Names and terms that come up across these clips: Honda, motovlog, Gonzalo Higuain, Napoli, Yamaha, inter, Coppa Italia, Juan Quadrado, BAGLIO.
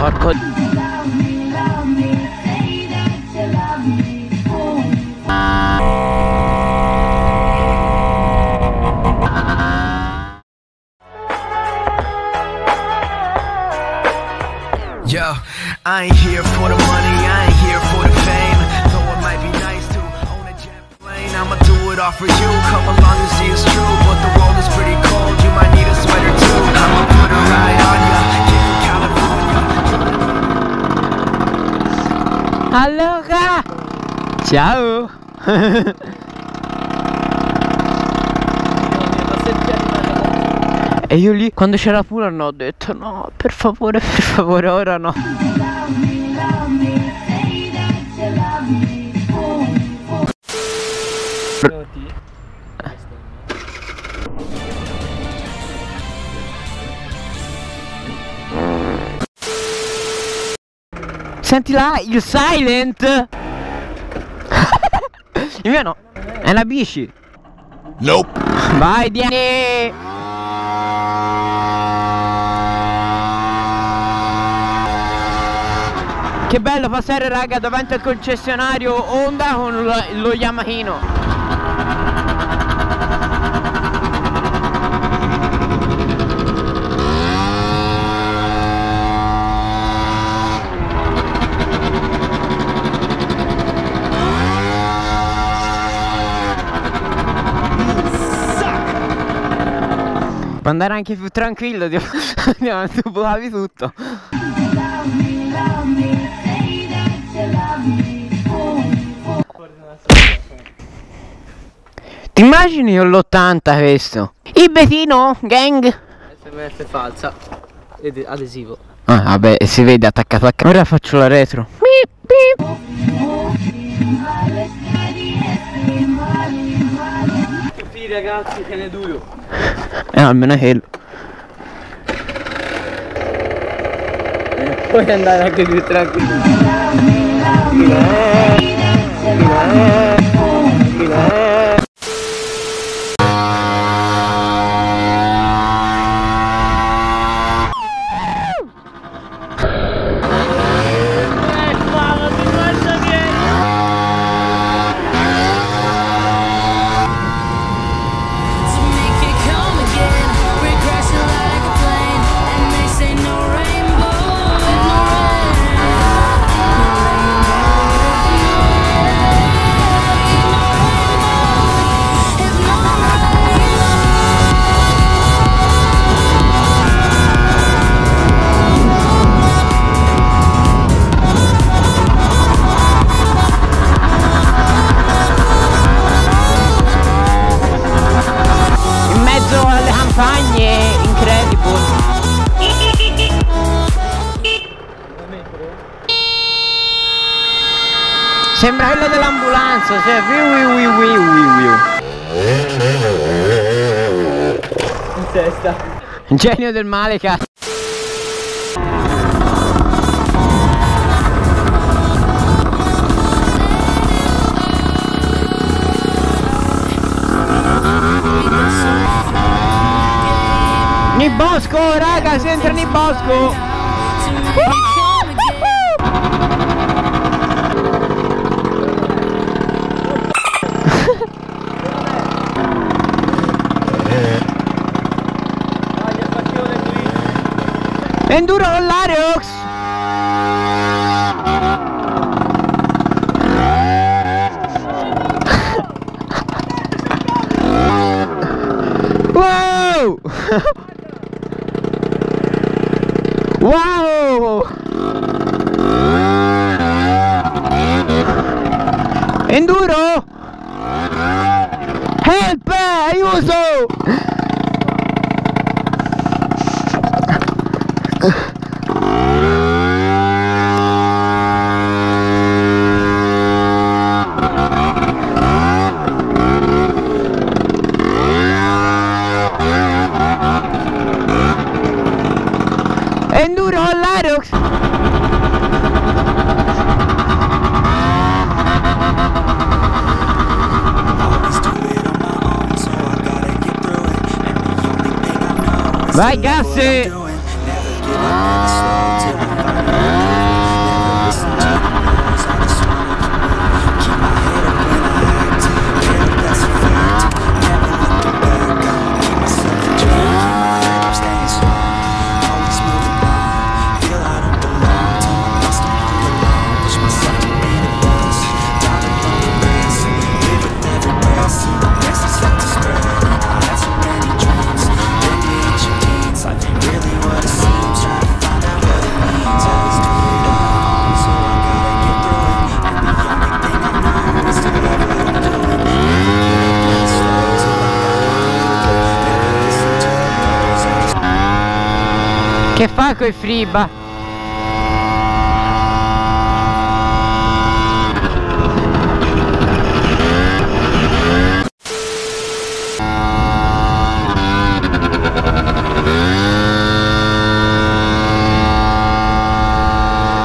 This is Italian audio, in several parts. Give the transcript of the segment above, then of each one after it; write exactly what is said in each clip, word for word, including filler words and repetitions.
Porco... Yo, I ain't here for the money, I ain't here for the fame. Though it might be nice to own a jet plane, I'ma do it all for you. Come along and see it's true, but the world is pretty cold. You might need a sweater too. I'ma put a ride on ya, get from California. Allora, ciao. E io lì, quando c'era pure, no, ho detto no, per favore, per favore, ora no. Senti là, il silent! Il mio no, è una bici. Nope. Vai, Diani! Che bello passare, raga, davanti al concessionario Honda con lo, lo Yamahino. Può andare anche più tranquillo, tu bucavi tutto. Ti immagini l'ottanta questo? Il Betino, gang! S M S falsa, ed adesivo. Ah vabbè, si vede attaccato a casa. Ora faccio la retro. Beep, beep. Tutti i ragazzi che ne duro. Eh, almeno è quello. Puoi andare anche più tranquillo. Sembra quello dell'ambulanza, cioè wiu wiu wiu wiu wiu. In testa. Genio del male, cazzo. Nel bosco, raga, si entra nel bosco. Uh! Enduro con l'Areox! Wow! Wow! Enduro! Help! Aiuto! Enduro con l'Arox. Vai, gassi! Che fa coi friba?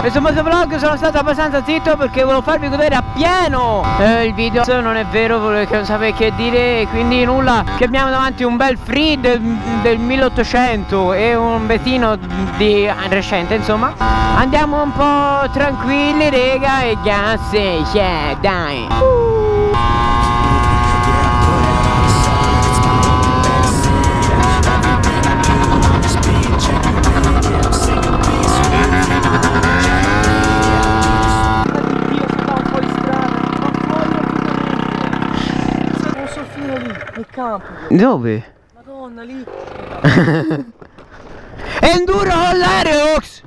Questo motovlog sono stato abbastanza zitto perché volevo farvi godere appieno eh, il video. Non è vero perché non sapevo che dire, quindi nulla, che abbiamo davanti un bel free del, del milleottocento e un bettino di recente, insomma. Andiamo un po' tranquilli, rega, e grazie, yeah, dai. uh. Dove? Madonna, lì. Enduro con l'Aerox.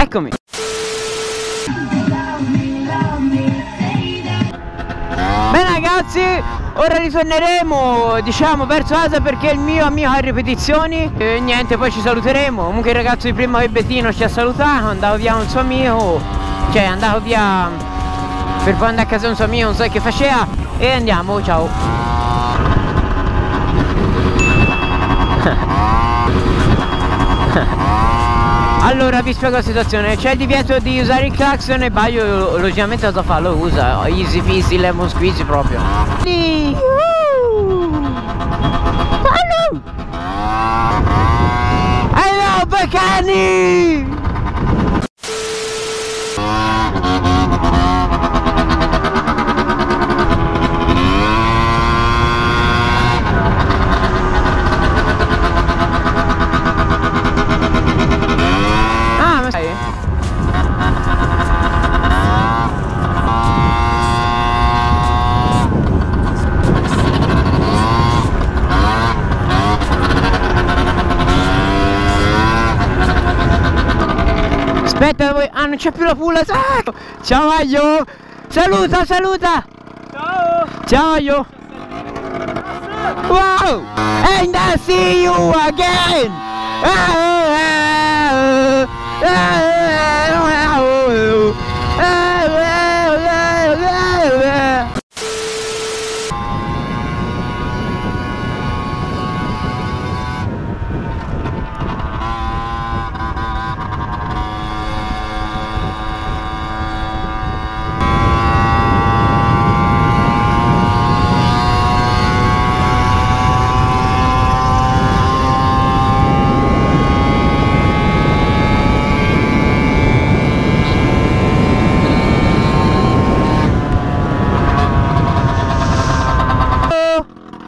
Eccomi. Beh ragazzi, ora ritorneremo, diciamo, verso casa perché il mio amico ha ripetizioni e niente, poi ci saluteremo. Comunque il ragazzo di prima, che Bettino, ci ha salutato, è andato via un suo amico, cioè è andato via per poi andare a casa un suo amico, non so che faceva, e andiamo, ciao. Allora vi spiego la situazione, c'è il divieto di usare il clacson e Baglio logicamente cosa fa? Lo usa, easy peasy, lemon squeezy proprio. Sì. Hello Bacani! Aspetta voi, ah non c'è più la pulla, ah! Ciao Baglio! Saluta, saluta! Ciao! Ciao Baglio! Wow! And I see you again!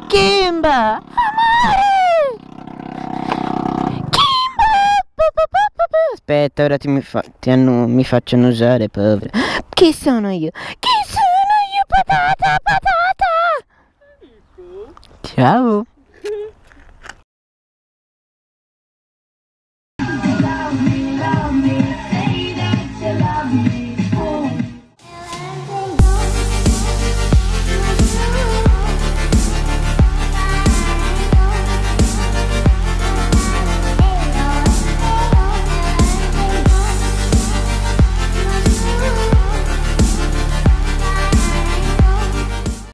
Kimba! Amore! Kimba! Aspetta, ora ti, mi, fa ti mi facciano usare, povero. Chi sono io? Chi sono io? Patata, patata! Ciao!